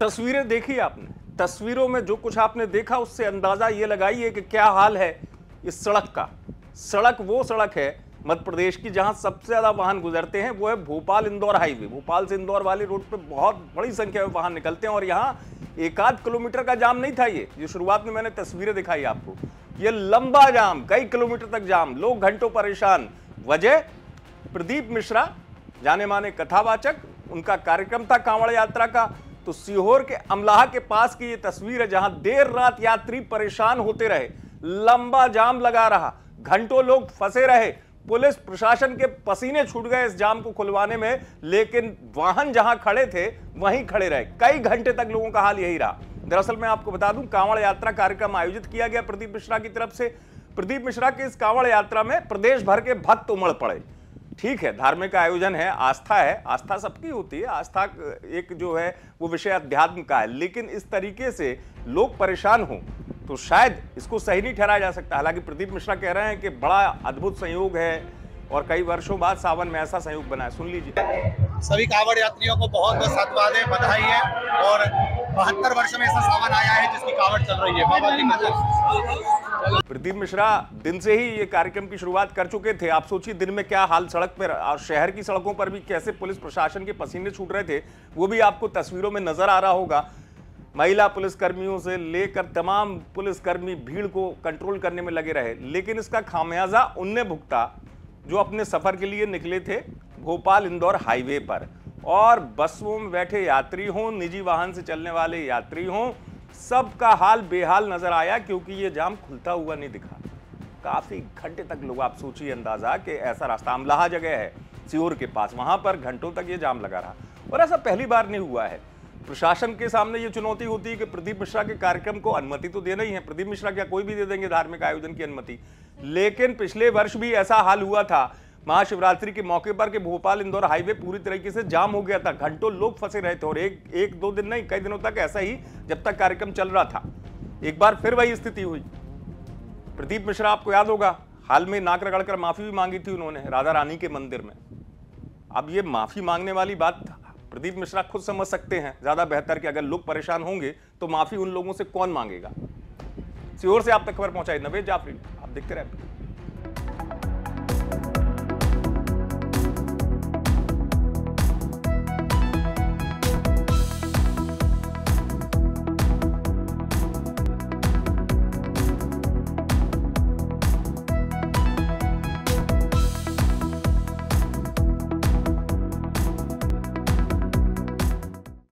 तस्वीरें देखी आपने, तस्वीरों में जो कुछ आपने देखा उससे अंदाजा ये लगाइए कि क्या हाल है इस सड़क का। सड़क वो सड़क है मध्य प्रदेश की जहां सबसे ज़्यादा वाहन गुजरते हैं, वो है भोपाल इंदौर हाईवे। भोपाल से इंदौर वाले रोड पे बहुत बड़ी संख्या में वाहन निकलते हैं और यहाँ एक आध किलोमीटर का जाम नहीं था ये जो शुरुआत में मैंने तस्वीरें दिखाई आपको, ये लंबा जाम कई किलोमीटर तक जाम, लोग घंटों परेशान। वजह प्रदीप मिश्रा जाने माने कथावाचक, उनका कार्यक्रम था कांवड़ यात्रा का, तो सीहोर के अमलाहा के पास की ये तस्वीर है जहां देर रात यात्री परेशान होते रहे, लंबा जाम लगा रहा, घंटों लोग फंसे रहे, पुलिस प्रशासन के पसीने छूट गए इस जाम को खुलवाने में, लेकिन वाहन जहां खड़े थे वहीं खड़े रहे, कई घंटे तक लोगों का हाल यही रहा। दरअसल मैं आपको बता दूं, कांवड़ यात्रा कार्यक्रम आयोजित किया गया प्रदीप मिश्रा की तरफ से। प्रदीप मिश्रा की इस कांवड़ यात्रा में प्रदेश भर के भक्त उमड़ पड़े। ठीक है, धार्मिक आयोजन है, आस्था है, आस्था सबकी होती है, आस्था एक जो है वो विषय अध्यात्म का है, लेकिन इस तरीके से लोग परेशान हों तो शायद इसको सही नहीं ठहराया जा सकता। हालांकि प्रदीप मिश्रा कह रहे हैं कि बड़ा अद्भुत संयोग है और कई वर्षों बाद सावन में ऐसा संयोग बना है, सुन लीजिए। सभी कांवड़ यात्रियों को बहुत बहुत साधुवादें, बधाई है और 72 वर्ष में ऐसा सावन आया है जिसकी कांवड़ चल रही है। बाबा प्रदीप मिश्रा दिन से ही ये कार्यक्रम की शुरुआत कर चुके थे। आप सोचिए दिन में क्या हाल सड़क पर और शहर की सड़कों पर भी कैसे पुलिस प्रशासन के पसीने छूट रहे थे, वो भी आपको तस्वीरों में नजर आ रहा होगा। महिला पुलिसकर्मियों से लेकर तमाम पुलिसकर्मी भीड़ को कंट्रोल करने में लगे रहे, लेकिन इसका खामियाजा उनने भुगता जो अपने सफ़र के लिए निकले थे भोपाल इंदौर हाईवे पर। और बसों में बैठे यात्री हों, निजी वाहन से चलने वाले यात्री हों, सबका हाल बेहाल नज़र आया क्योंकि ये जाम खुलता हुआ नहीं दिखा। काफ़ी घंटे तक लोग, आप सोचिए अंदाज़ा कि ऐसा रास्ता अमलाहा जगह है सीहोर के पास, वहाँ पर घंटों तक ये जाम लगा रहा और ऐसा पहली बार नहीं हुआ है। प्रशासन के सामने ये चुनौती होती है कि प्रदीप मिश्रा के कार्यक्रम को अनुमति तो देना ही है, प्रदीप मिश्रा क्या कोई भी दे देंगे धार्मिक आयोजन की अनुमति, लेकिन पिछले वर्ष भी ऐसा हाल हुआ था महाशिवरात्रि के मौके पर कि भोपाल इंदौर हाईवे पूरी तरीके से जाम हो गया था, घंटों लोग फंसे रहे थे और एक दो दिन नहीं कई दिनों तक ऐसा ही जब तक कार्यक्रम चल रहा था। एक बार फिर वही स्थिति हुई। प्रदीप मिश्रा आपको याद होगा हाल में नाक रगड़कर माफी भी मांगी थी उन्होंने राधा रानी के मंदिर में। अब ये माफी मांगने वाली बात प्रदीप मिश्रा खुद समझ सकते हैं ज्यादा बेहतर कि अगर लोग परेशान होंगे तो माफी उन लोगों से कौन मांगेगा। सीहोर से आप तक खबर पहुंचाई नवेद जाफरी, आप देखते रहे।